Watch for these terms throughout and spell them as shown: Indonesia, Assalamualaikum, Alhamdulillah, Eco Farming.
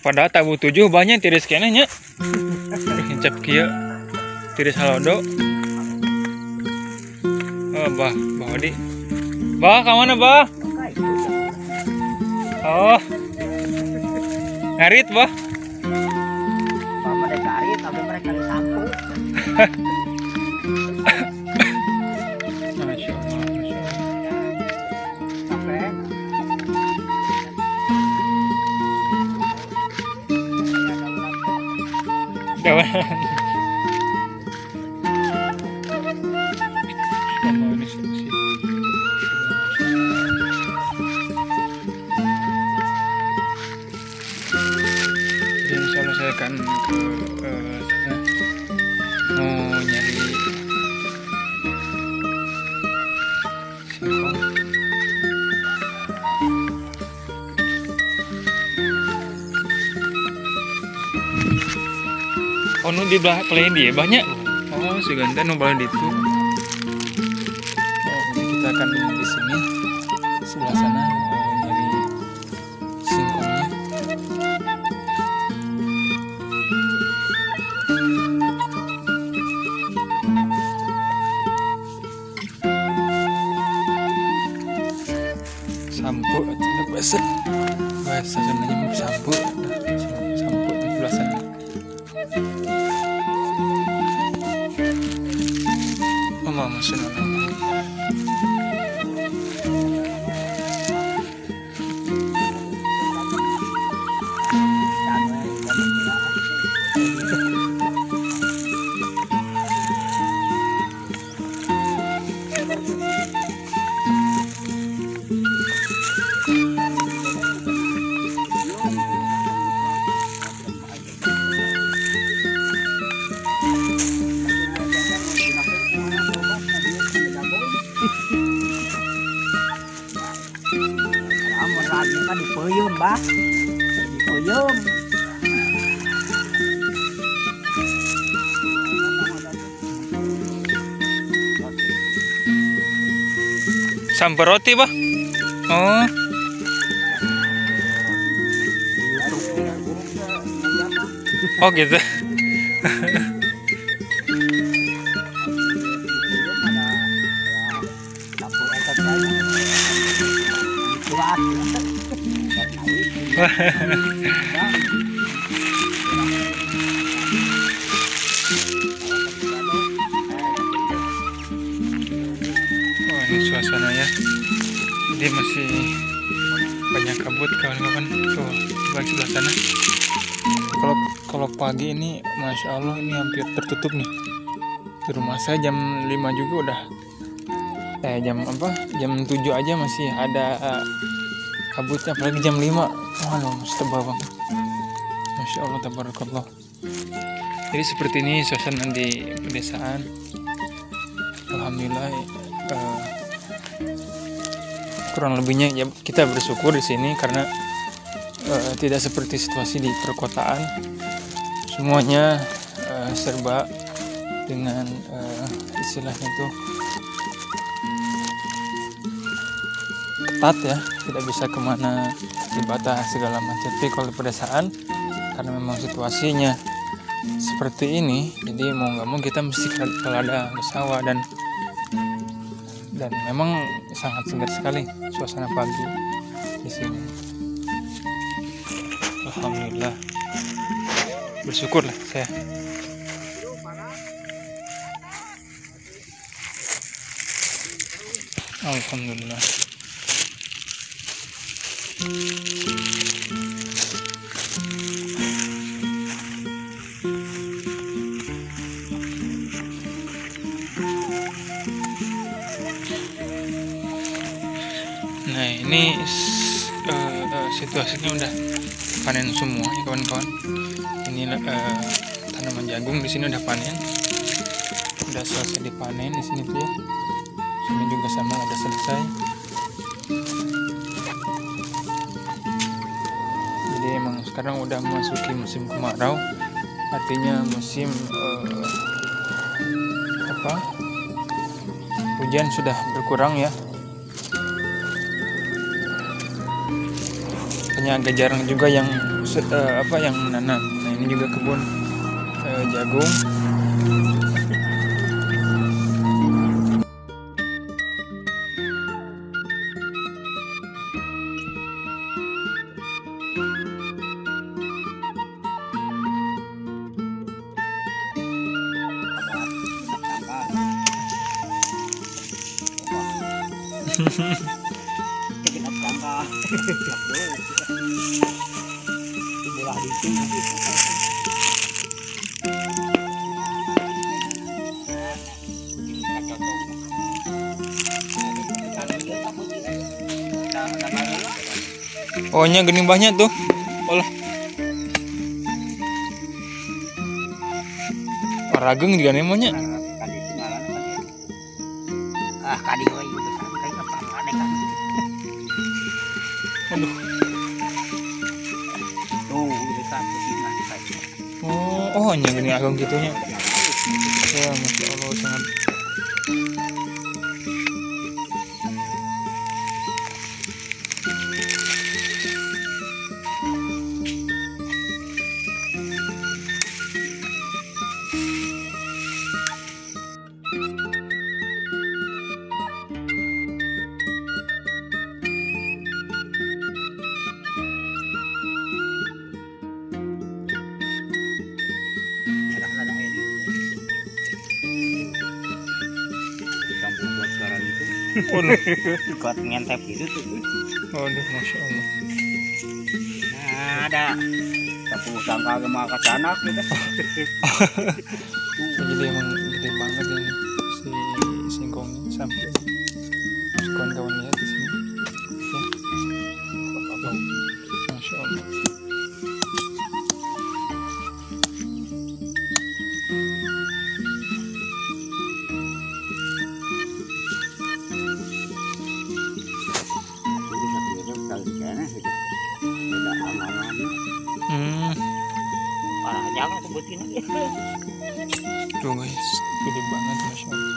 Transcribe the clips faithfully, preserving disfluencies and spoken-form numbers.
Padahal tabu tujuh banyak tiris kenanya. Hincap kia tiris halodo. Oh, bah, bah Odi. Bah, kemana bah? Oh, ngarit bah. Bah mereka ngarit, tapi mereka disapu. Kawan, insya Allah saya akan ke uh, sana mau nyari singkong. Oh, nu di belah pelindih banyak. Oh, seganteng nu pelindih itu. Oh, kita akan di sini sebelah sana nyari singkongnya. Sampo atau besek. Guys, sebenarnya mau sampo. Sampo di sebelah sana. Mama senang. Bah, koyom. Sambar roti, bah. Oh. Oh gitu. Oh, ini suasananya. Jadi masih banyak kabut kawan-kawan. Tuh, di sebelah sana. Kalau kalau pagi ini, masya Allah, ini hampir tertutup nih. Di rumah saya jam lima juga udah. Eh, jam apa? Jam tujuh aja masih ada. Uh, kabutnya apalagi jam lima. Waduh, tebal banget. Masya Allah, tabarakallah. Jadi seperti ini suasana di pedesaan. Alhamdulillah, eh, kurang lebihnya ya kita bersyukur di sini karena eh, tidak seperti situasi di perkotaan. Semuanya eh, serba dengan eh, istilahnya itu ketat ya, tidak bisa kemana dibatas segala macam. Tapi kalau di pedesaan karena memang situasinya seperti ini, jadi mau nggak mau kita mesti ke ladang, ke sawah, dan dan memang sangat segar sekali suasana pagi di sini. Alhamdulillah, bersyukurlah saya. Alhamdulillah. Nah, ini uh, uh, situasinya udah panen semua ya kawan-kawan. Ini uh, tanaman jagung di sini udah panen, udah selesai dipanen di sini tuh ya. Sini juga sama udah selesai. Jadi emang sekarang udah memasuki musim kemarau, artinya musim eh, apa hujan sudah berkurang ya. Hanya agak jarang juga yang uh, apa yang menanam. Nah, ini juga kebun uh, jagung. Oh, nya gening banyak tuh. Olah. Parageng juga nemonya. Ah, kadi woi. Aduh. Tuh, oh, oh nya gening agung gitunya. Ya, masya Allah sangat. Waduh, kuat ngentep gitu tuh. Waduh, masya Allah. Nah, ada tepuk sangka gemah kacanak gitu. Jadi emang gede banget ini si singkongnya sampai kawan-kawan lihat di sini. Ya, masya Allah. Tuh guys, gede banget, masya Allah.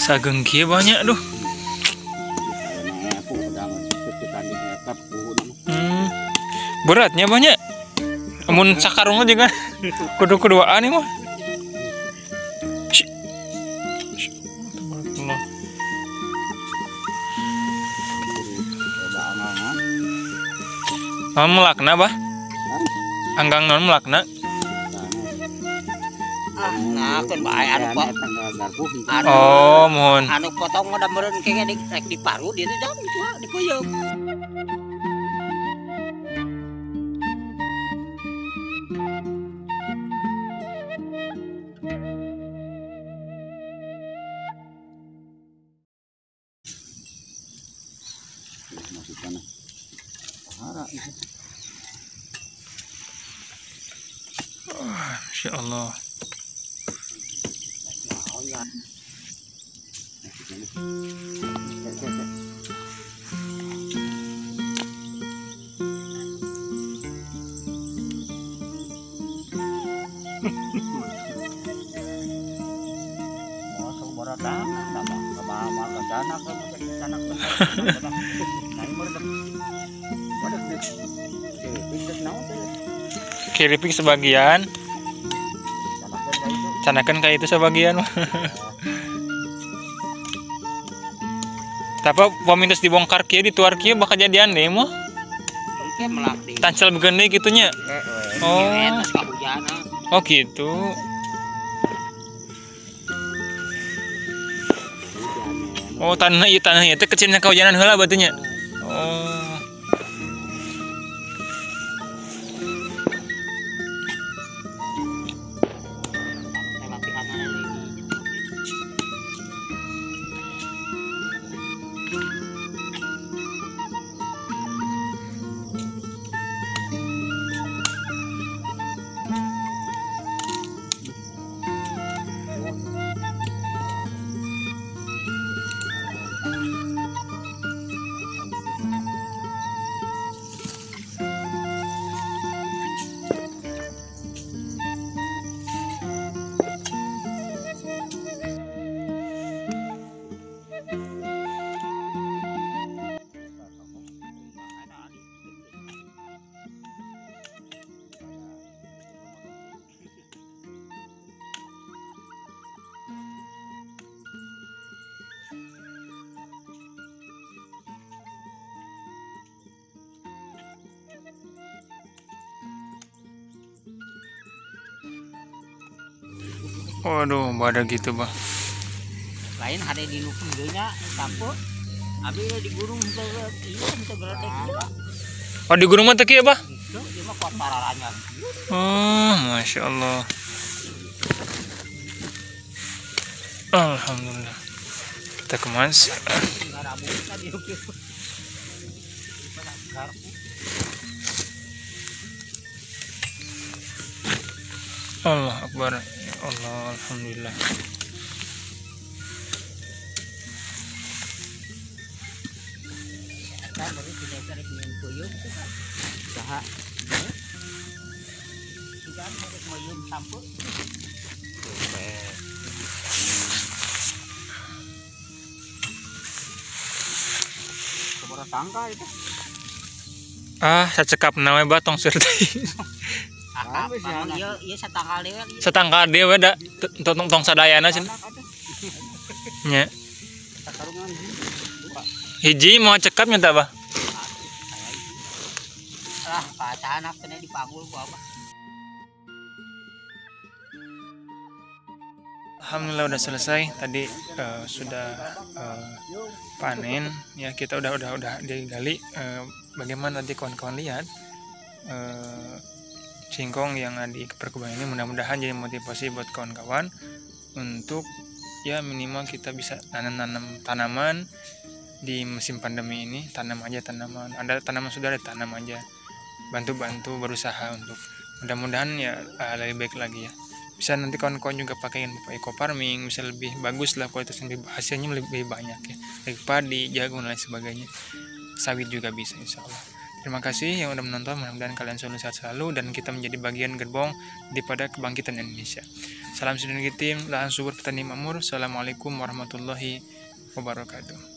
Sageng kia banyak tuh. Hmm, beratnya banyak. Amun sakarung aja kan. Kudu keduaan nih mah. Non melakna bah, anggang non melakna. Nah, kan baik anu pak. Oh, mohon. Anu potong udah meren kayaknya di paru dia tuh jam cuma dikuyuk. Masya Allah. Keripik sebagian. Canakan kayak itu sebagian. Tapi pemintas dibongkar kia, dituar kia bakal jadian deh mah. Tancel begini gitunya. Oh. Oh gitu. Oh tanah iya tanah itu kecilnya kehujanan heula batunya. Oh. Waduh, badan gitu, Bang. Lain ada di lukung deunya, sampur. Abi di gurung henteu ieu henteu geletek ieu. Oh, di gurung mah teu kieu, Bah? Itu ieu mah kuat paralanya. Oh, Masya Allah. Alhamdulillah. Kita kemana sih? Allah Akbar, ya Allah, Alhamdulillah. Ah, secekap namanya batong surti. Setangkal dewe da tong tong sadayana cenah. Nya. Hiji mau cekap nya tah, Bah? Lah, pacanak teh dipagul ku Abah. Alhamdulillah udah selesai tadi, uh, sudah uh, panen ya, kita udah udah udah digali. Uh, bagaimana nanti kawan-kawan lihat uh, singkong yang ada di perkebunan ini, mudah-mudahan jadi motivasi buat kawan-kawan untuk ya minimal kita bisa nanam-nanam tanaman di musim pandemi ini. Tanam aja tanaman, ada tanaman sudah ada, tanam aja, bantu-bantu berusaha untuk mudah-mudahan ya uh, lebih baik lagi ya. Bisa nanti kawan-kawan juga pakaiin pupuk Eco Farming, bisa lebih bagus lah kualitasnya, lebih, hasilnya lebih banyak ya, dari padi, jagung dan lain sebagainya, sawit juga bisa insya Allah. Terima kasih yang udah menonton, mudah-mudahan kalian selalu sehat selalu dan kita menjadi bagian gerbong daripada kebangkitan Indonesia. Salam sinergi tim lahan subur petani makmur. Assalamualaikum warahmatullahi wabarakatuh.